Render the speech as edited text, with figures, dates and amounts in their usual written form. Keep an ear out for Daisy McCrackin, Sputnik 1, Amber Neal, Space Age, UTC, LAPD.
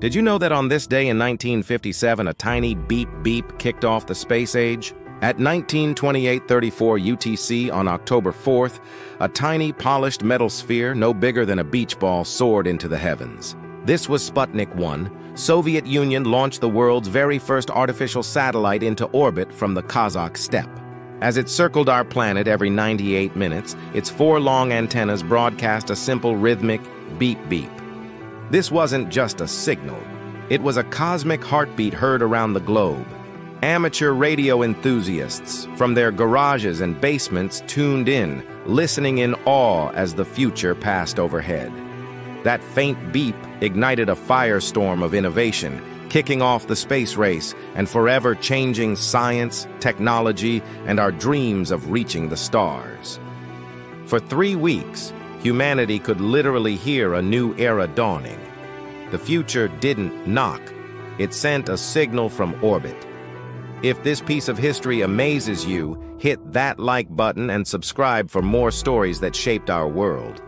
Did you know that on this day in 1957, a tiny beep beep kicked off the space age? At 19:28:34 UTC on October 4th, a tiny polished metal sphere no bigger than a beach ball soared into the heavens. This was Sputnik 1. Soviet Union launched the world's very first artificial satellite into orbit from the Kazakh steppe. As it circled our planet every 98 minutes, its four long antennas broadcast a simple rhythmic beep beep. This wasn't just a signal. It was a cosmic heartbeat heard around the globe. Amateur radio enthusiasts from their garages and basements tuned in, listening in awe as the future passed overhead. That faint beep ignited a firestorm of innovation, kicking off the space race and forever changing science, technology, and our dreams of reaching the stars. For 3 weeks, humanity could literally hear a new era dawning. The future didn't knock. It sent a signal from orbit. If this piece of history amazes you, hit that like button and subscribe for more stories that shaped our world.